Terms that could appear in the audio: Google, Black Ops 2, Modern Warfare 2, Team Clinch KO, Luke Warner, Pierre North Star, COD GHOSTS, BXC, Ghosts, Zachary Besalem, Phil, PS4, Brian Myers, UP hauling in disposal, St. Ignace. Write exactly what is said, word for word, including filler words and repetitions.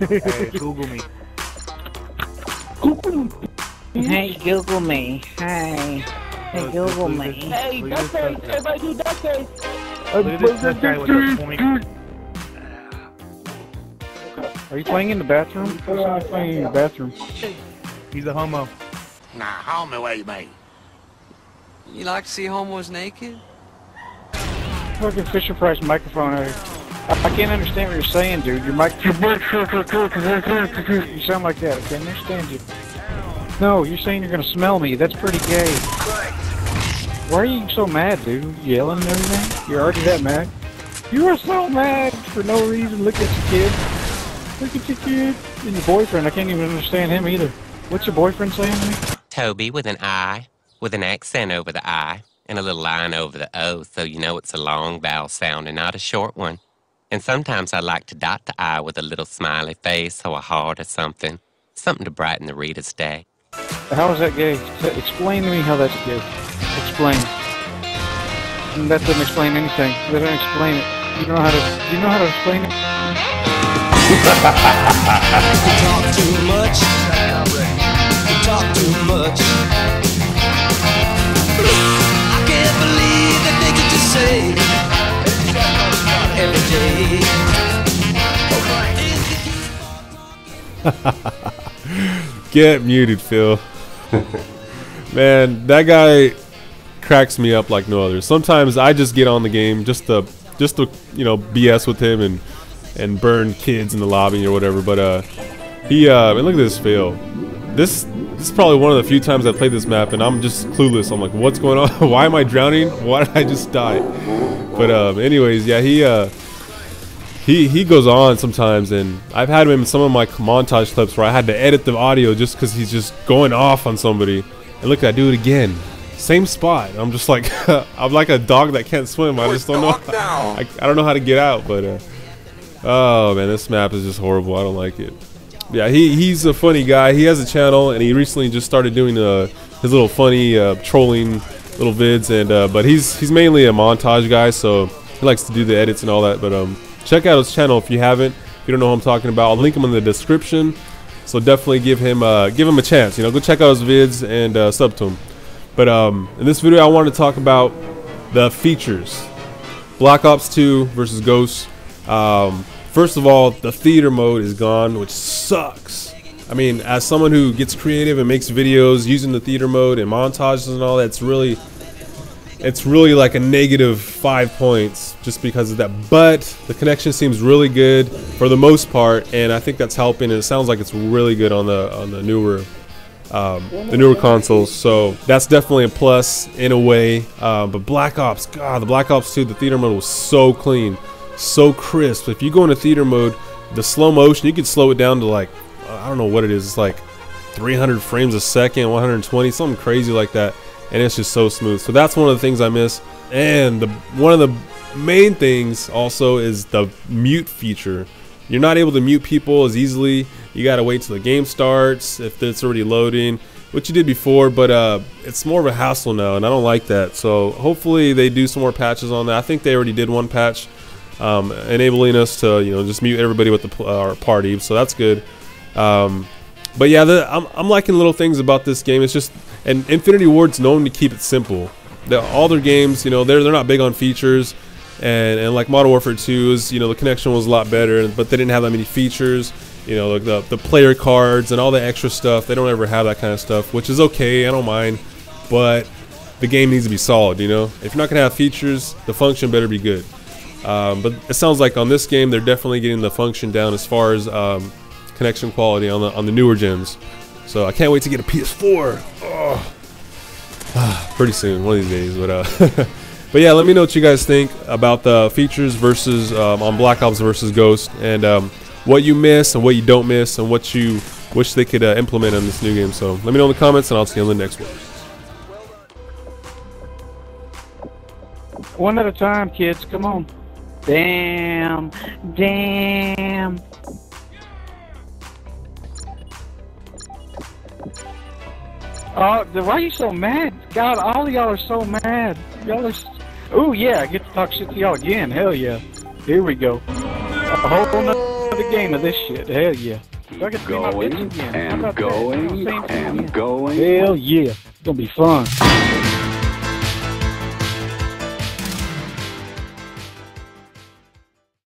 Hey, Google me. Google me. Hey, Google me. Hey. Hey, Google me. Hey, duck face. Everybody do duck face. Are you playing in the bathroom? I'm playing in the bathroom. He's a homo. Nah, homo ain't me. You like to see homos naked? Fucking Fisher Price microphone out here. I can't understand what you're saying, dude. Your mic. You sound like that. I can't understand you. No, you're saying you're gonna smell me. That's pretty gay. Why are you so mad, dude? You yelling and everything? You're already that mad? You are so mad for no reason. Look at your kid. Look at your kid. And your boyfriend. I can't even understand him either. What's your boyfriend saying to me? Toby with an I, with an accent over the I, and a little line over the O, so you know it's a long vowel sound and not a short one. And sometimes I like to dot the I with a little smiley face or a heart or something. Something to brighten the reader's day. How is that gay? Explain to me how that's gay. Explain. That doesn't explain anything. They don't explain it. You know how to, you know how to explain it? You talk too much. You talk too much. I can't believe that they could just say every day. Get muted, Phil. Man, that guy cracks me up like no other. Sometimes I just get on the game just to just to you know, B S with him and and burn kids in the lobby or whatever. But uh, he uh, and look at this, Phil. This this is probably one of the few times I played this map and I'm just clueless. I'm like, what's going on? Why am I drowning? Why did I just die? But um, anyways, yeah, he uh, he he goes on sometimes, and I've had him in some of my montage clips where I had to edit the audio just because he's just going off on somebody. And look, I do it again, same spot. I'm just like, I'm like a dog that can't swim. I just don't know. I, I don't know how to get out. But uh, oh man, this map is just horrible. I don't like it. Yeah, he he's a funny guy. He has a channel, and he recently just started doing uh, his little funny uh, trolling little vids, and uh, but he's he's mainly a montage guy, so he likes to do the edits and all that. But um, check out his channel if you haven't. If you don't know who I'm talking about, I'll link him in the description. So definitely give him uh, give him a chance. You know, go check out his vids and uh, sub to him. But um, in this video, I wanted to talk about the features: Black Ops two versus Ghosts. Um, first of all, the theater mode is gone, which sucks. I mean, as someone who gets creative and makes videos using the theater mode and montages and all that, it's really, it's really like a negative five points just because of that. But the connection seems really good for the most part, and I think that's helping. And it sounds like it's really good on the on the newer, um, the newer consoles. So that's definitely a plus in a way. Uh, but Black Ops, God, the Black Ops two, the theater mode was so clean, so crisp. If you go into theater mode, the slow motion, you could slow it down to like, I don't know what it is, it's like three hundred frames a second, one hundred twenty, something crazy like that, and it's just so smooth. So that's one of the things I miss. And the one of the main things also is the mute feature. You're not able to mute people as easily. You gotta wait till the game starts if it's already loading, which you did before, but uh, it's more of a hassle now, and I don't like that. So hopefully they do some more patches on that. I think they already did one patch um, enabling us to, you know, just mute everybody with the uh, our party, so that's good. Um, but yeah, the, I'm, I'm liking little things about this game. It's just, and Infinity Ward's known to keep it simple. The, all their games, you know, they're they're not big on features, and and like Modern Warfare two is, you know, the connection was a lot better, but they didn't have that many features. You know, like the the player cards and all the extra stuff. They don't ever have that kind of stuff, which is okay. I don't mind, but the game needs to be solid. You know, if you're not gonna have features, the function better be good. Um, but it sounds like on this game, they're definitely getting the function down as far as. Um, connection quality on the on the newer gens, so I can't wait to get a P S four. Oh. Pretty soon, one of these days. But uh, but yeah, let me know what you guys think about the features versus um, on Black Ops versus Ghost, and um, what you miss and what you don't miss, and what you wish they could uh, implement on this new game. So let me know in the comments, and I'll see you on the next one. One at a time, kids. Come on. Damn. Damn. Uh, why are you so mad? God, all y'all are so mad. Y'all are. Oh yeah, I get to talk shit to y'all again. Hell yeah. Here we go. A whole another game of this shit. Hell yeah. So I get to going, be my bitch again. And going, and going. Hell yeah. It's gonna be fun.